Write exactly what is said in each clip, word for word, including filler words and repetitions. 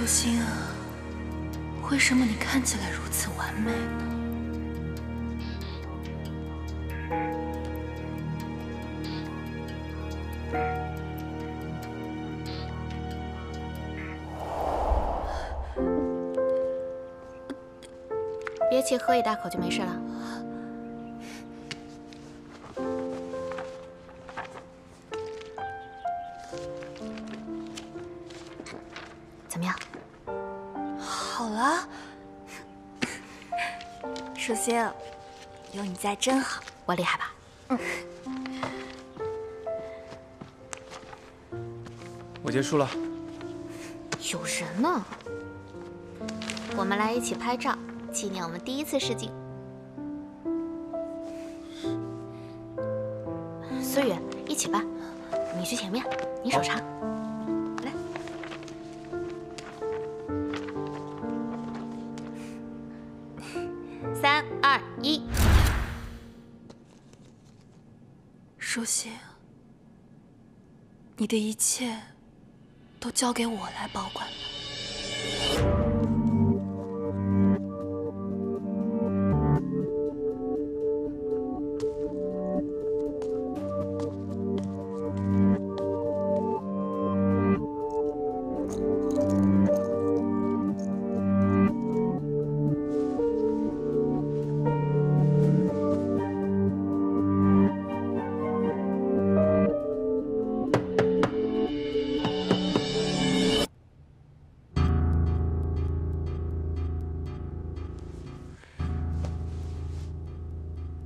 舒心啊，为什么你看起来如此完美呢？ 别气，喝一大口就没事了。怎么样？好了，舒心，有你在真好。我厉害吧？嗯。我结束了。有人呢。我们来一起拍照。 纪念我们第一次试镜。思雨，一起吧，你去前面，你手长，来。三二一，舒心，你的一切都交给我来保管吧。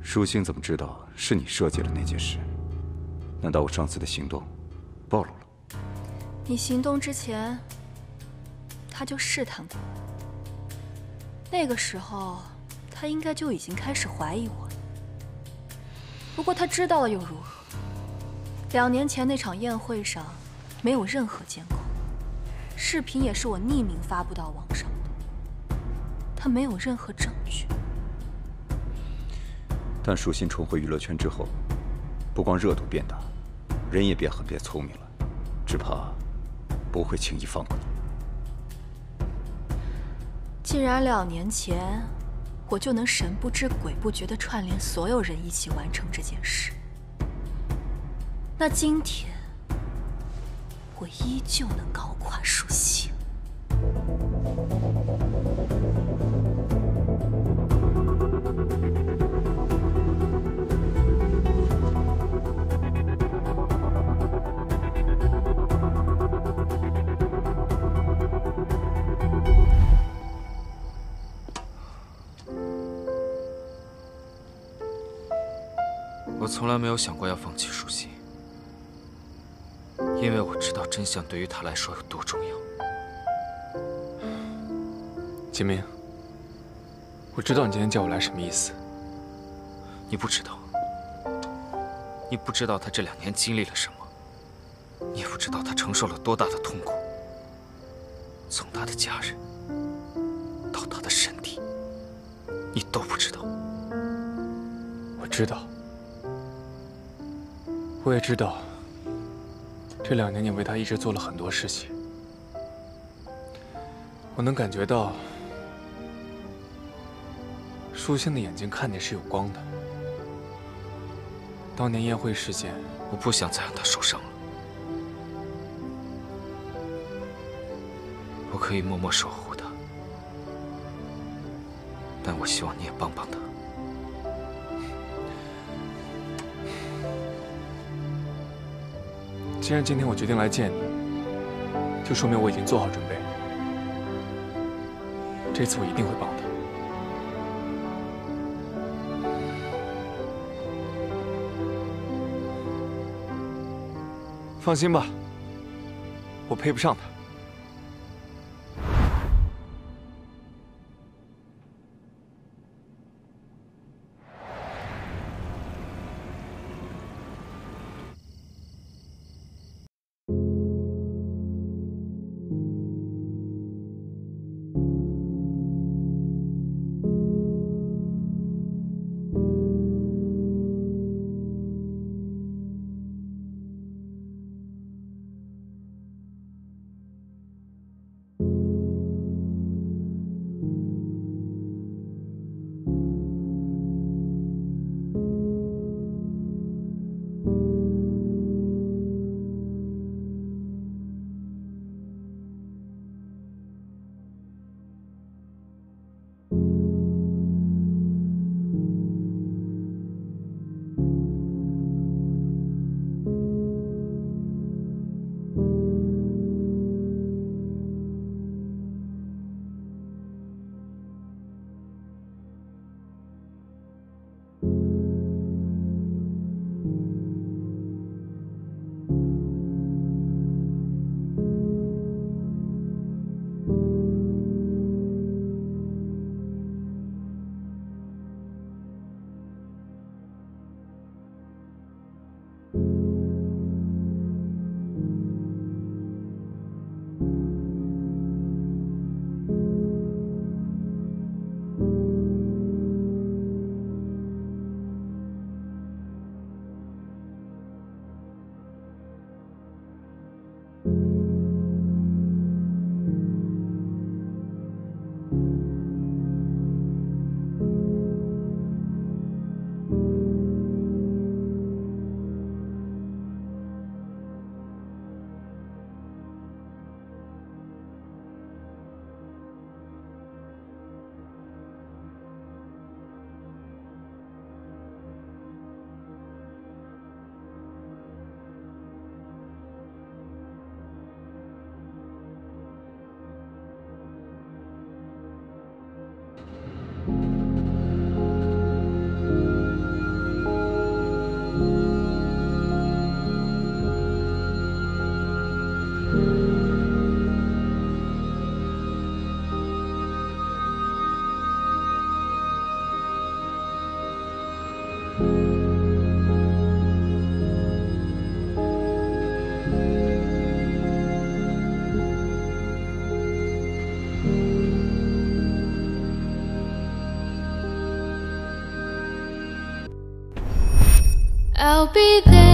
舒心怎么知道是你设计了那件事？难道我上次的行动暴露了？你行动之前，他就试探过我。那个时候，他应该就已经开始怀疑我了。不过他知道了又如何？两年前那场宴会上，没有任何监控，视频也是我匿名发布到网上的，他没有任何证据。 但舒心重回娱乐圈之后，不光热度变大，人也变狠变聪明了，只怕不会轻易放过你。既然两年前我就能神不知鬼不觉地串联所有人一起完成这件事，那今天我依旧能搞垮舒心。 我从来没有想过要放弃舒心，因为我知道真相对于他来说有多重要。秦明，我知道你今天叫我来什么意思。你不知道，你不知道他这两年经历了什么，你也不知道他承受了多大的痛苦，从他的家人到他的身体，你都不知道。我知道。 我也知道，这两年你为他一直做了很多事情，我能感觉到，舒心的眼睛看你是有光的。当年宴会事件，我不想再让他受伤了，我可以默默守护他，但我希望你也帮帮他。 既然今天我决定来见你，就说明我已经做好准备。这次我一定会帮他。放心吧，我配不上他。I'll be there.